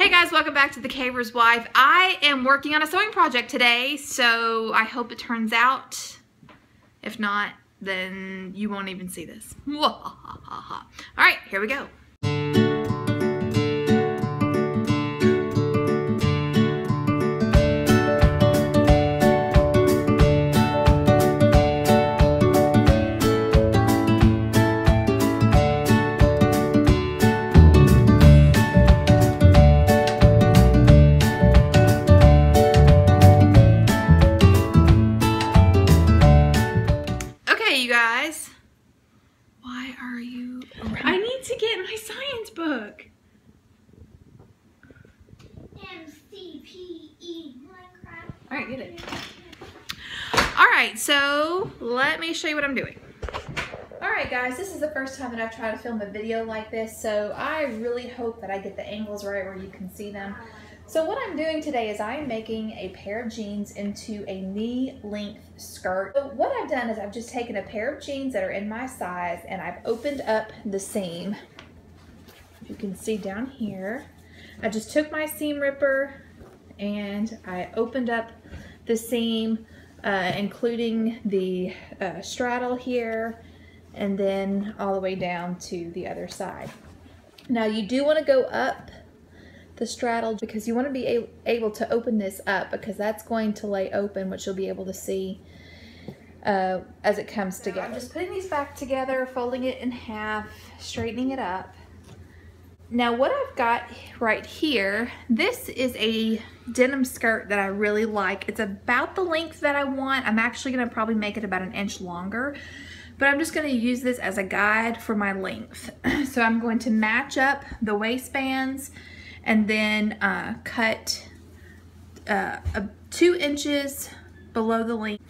Hey guys, welcome back to The Caver's Wife. I am working on a sewing project today, so I hope it turns out. If not, then you won't even see this. All right, here we go. So let me show you what I'm doing. Alright guys, this is the first time that I've tried to film a video like this, so I really hope that I get the angles right where you can see them. So what I'm doing today is I'm making a pair of jeans into a knee-length skirt. So what I've done is I've just taken a pair of jeans that are in my size and I've opened up the seam. You can see down here. I just took my seam ripper and I opened up the seam, including the straddle here and then all the way down to the other side. Now you do want to go up the straddle because you want to be able to open this up because that's going to lay open, which you'll be able to see as it comes together. I'm just putting these back together, folding it in half, straightening it up. Now what I've got right here, this is a denim skirt that I really like. It's about the length that I want. I'm actually gonna probably make it about an inch longer, but I'm just gonna use this as a guide for my length. So I'm going to match up the waistbands and then cut 2 inches below the length.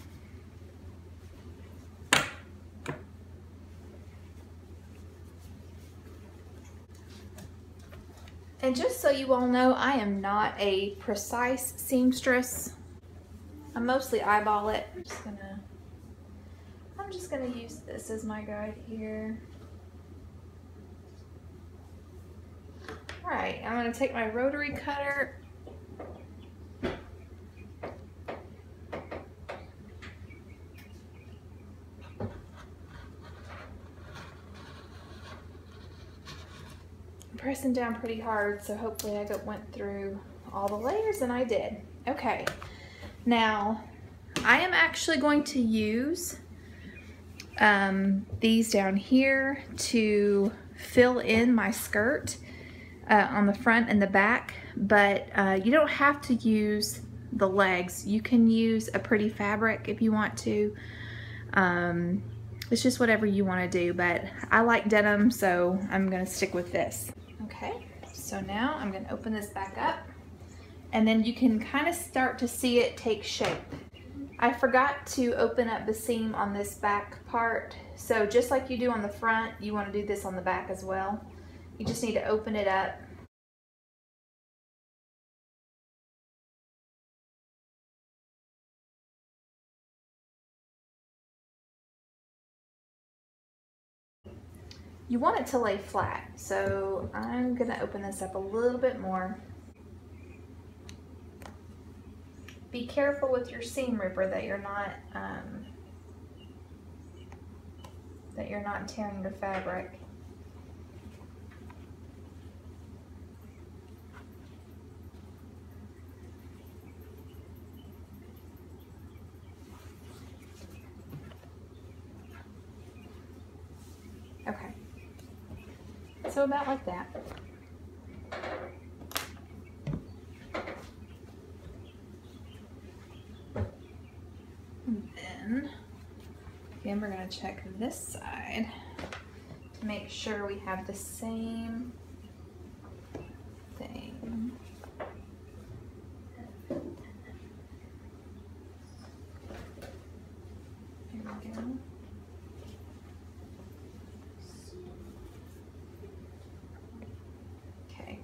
And just so you all know, I am not a precise seamstress. I mostly eyeball it. I'm just gonna use this as my guide here. All right, I'm gonna take my rotary cutter. Pressing down pretty hard, so hopefully I went through all the layers, and I did. Okay, now I am actually going to use these down here to fill in my skirt on the front and the back, but you don't have to use the legs. You can use a pretty fabric if you want to. It's just whatever you want to do, but I like denim, so I'm gonna stick with this. Okay, so now I'm gonna open this back up and then you can kind of start to see it take shape. I forgot to open up the seam on this back part. So just like you do on the front, you want to do this on the back as well. You just need to open it up. You want it to lay flat, so I'm gonna open this up a little bit more. Be careful with your seam ripper that you're not tearing your fabric. Okay. So about like that. And then, again, we're gonna check this side to make sure we have the same thing. There we go.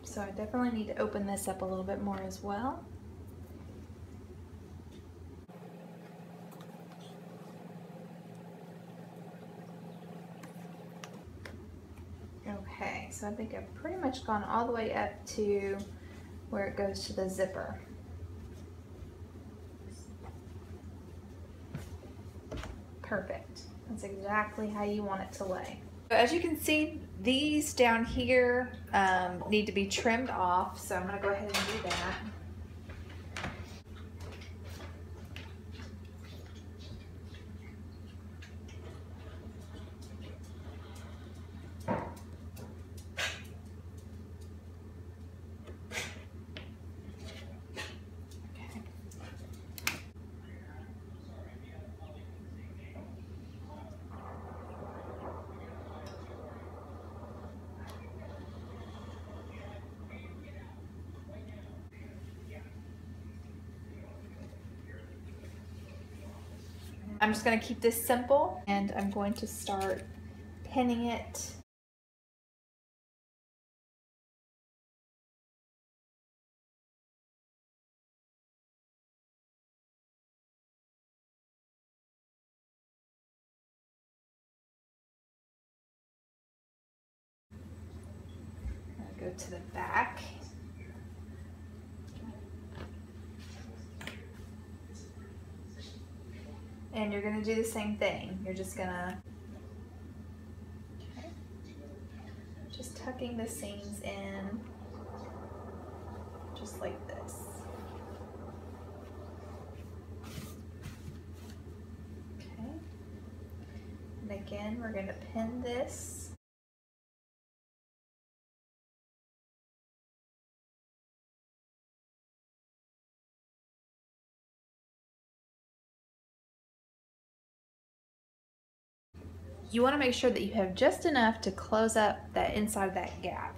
So I definitely need to open this up a little bit more as well. Okay, so I think I've pretty much gone all the way up to where it goes to the zipper. Perfect. That's exactly how you want it to lay. As you can see, these down here need to be trimmed off, so I'm going to go ahead and do that. I'm just going to keep this simple, and I'm going to start pinning it. I'm going to go to the back. And you're gonna do the same thing. You're just gonna, okay, just tucking the seams in, just like this. Okay, and again, we're gonna pin this. You want to make sure that you have just enough to close up that inside of that gap.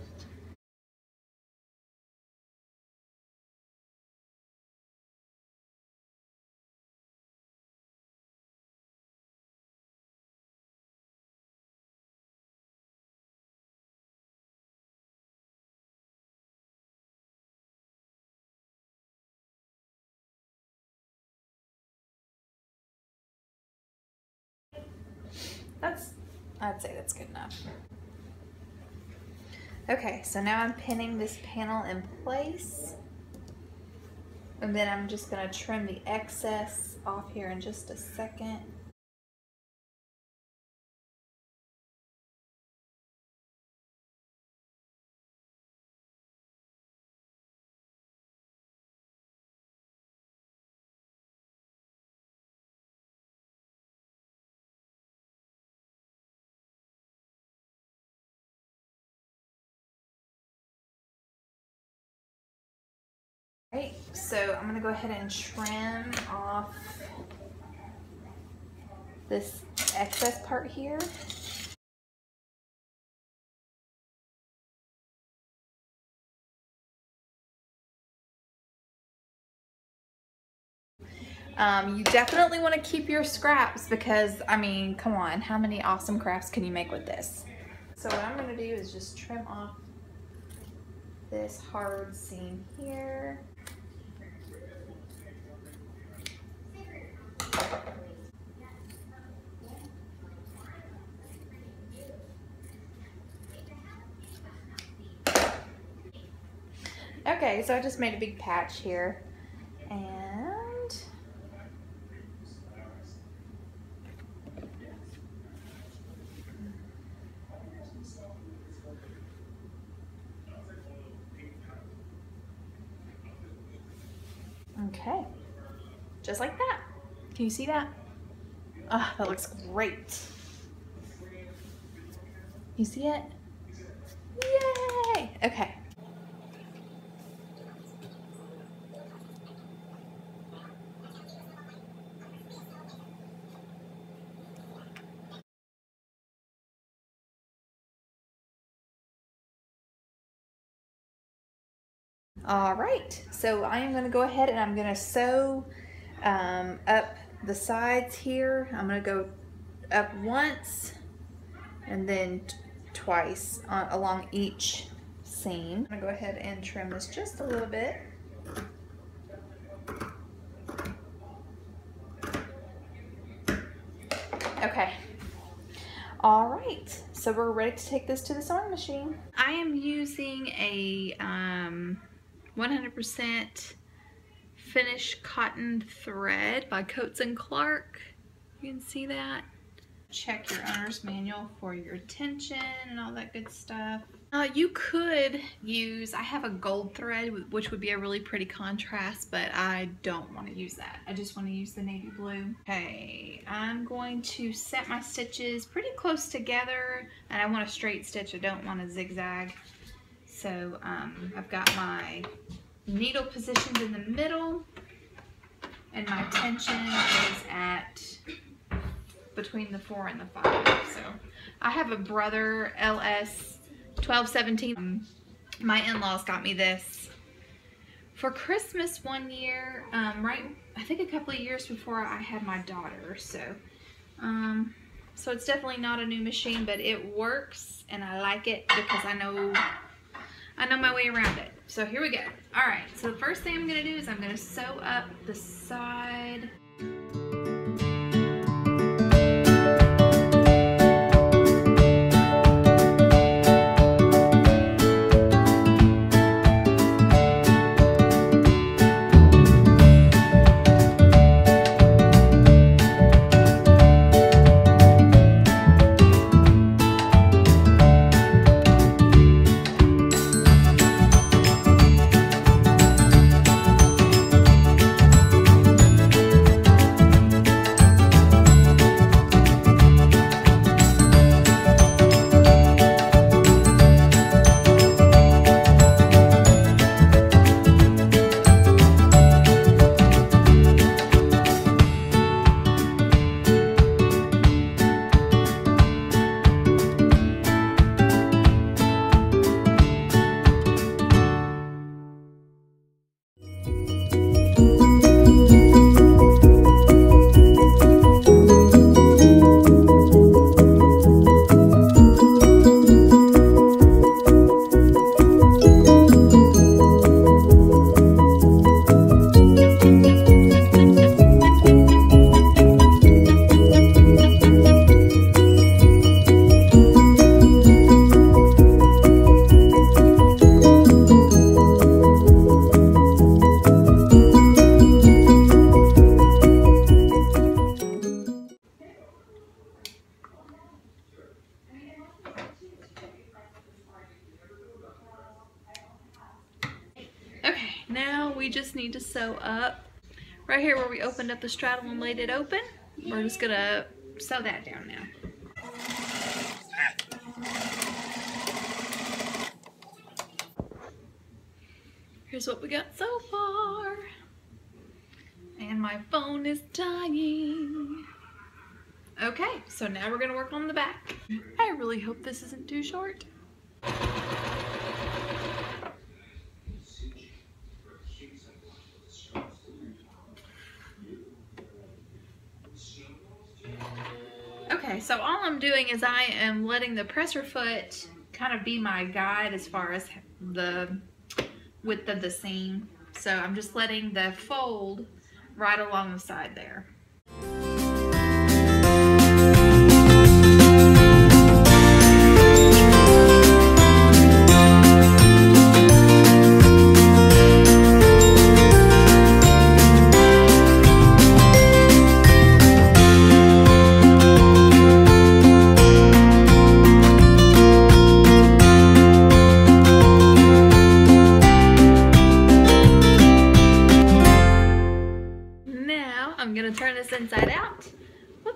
I'd say that's good enough. Okay, so now I'm pinning this panel in place, and then I'm just gonna trim the excess off here in just a second. Alright, so I'm going to go ahead and trim off this excess part here. You definitely want to keep your scraps because, I mean, come on, how many awesome crafts can you make with this? So what I'm going to do is just trim off this hard seam here. Okay, so I just made a big patch here, and okay, just like that. Can you see that? Ah, oh, that looks great. You see it? Yay! Okay. All right, so I am gonna go ahead and I'm gonna sew up the sides here. I'm gonna go up once and then twice along each seam. I'm gonna go ahead and trim this just a little bit. Okay. All right, so we're ready to take this to the sewing machine. I am using a 100% finished cotton thread by Coats and Clark. You can see that. Check your owner's manual for your tension and all that good stuff. You could use, I have a gold thread, which would be a really pretty contrast, but I don't want to use that. I just want to use the navy blue. Okay, I'm going to set my stitches pretty close together, and I want a straight stitch. I don't want a zigzag. So I've got my needle positioned in the middle, and my tension is at between the 4 and the 5. So I have a Brother LS 1217. My in-laws got me this for Christmas one year, I think a couple of years before I had my daughter. So so it's definitely not a new machine, but it works and I like it because I know my way around it. So here we go. All right, so the first thing I'm gonna do is I'm gonna sew up the side. We just need to sew up right here where we opened up the straddle and laid it open. We're just gonna sew that down now. Here's what we got so far. And my phone is dying. Okay, so now we're gonna work on the back. I really hope this isn't too short. So all I'm doing is I am letting the presser foot kind of be my guide as far as the width of the seam. So I'm just letting the fold right along the side there.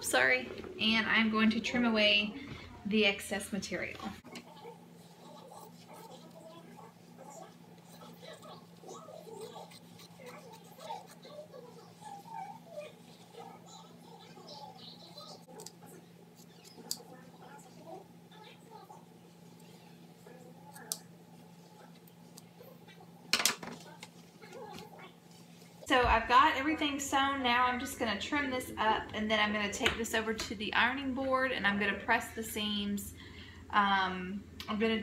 Sorry, and I'm going to trim away the excess material. So I've got everything sewn. Now I'm just going to trim this up, and then I'm going to take this over to the ironing board and I'm going to press the seams. I'm going to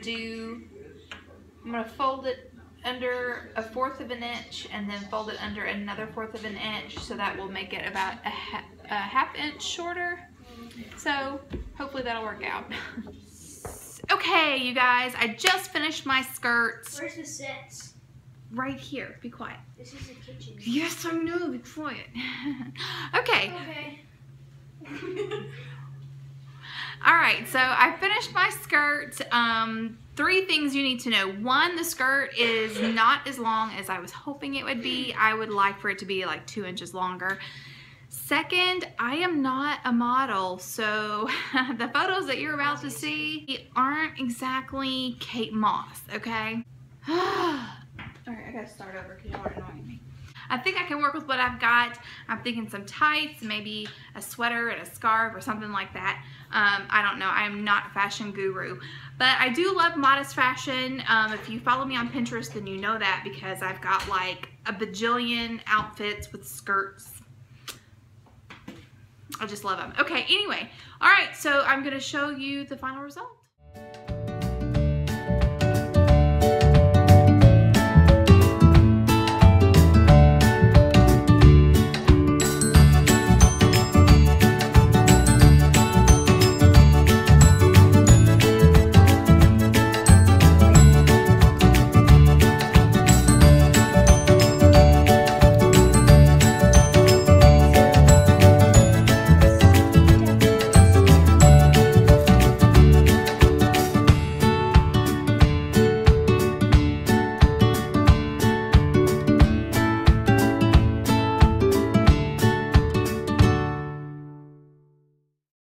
fold it under 1/4 of an inch and then fold it under another 1/4 of an inch, so that will make it about a half inch shorter. So hopefully that'll work out. Okay, you guys, I just finished my skirts. Where's the sets? right here. Be quiet. This is the kitchen. Yes, I know. Be quiet. Okay. Okay. Alright, so I finished my skirt. Three things you need to know. One, the skirt is not as long as I was hoping it would be. I would like for it to be like 2 inches longer. Second, I am not a model, so the photos that you're about to see aren't exactly Kate Moss, okay? Alright, I gotta start over because y'all are annoying me. I think I can work with what I've got. I'm thinking some tights, maybe a sweater and a scarf or something like that. I don't know. I am not a fashion guru. But I do love modest fashion. If you follow me on Pinterest, then you know that because I've got like a bajillion outfits with skirts. I just love them. Okay, anyway. All right, so I'm going to show you the final result.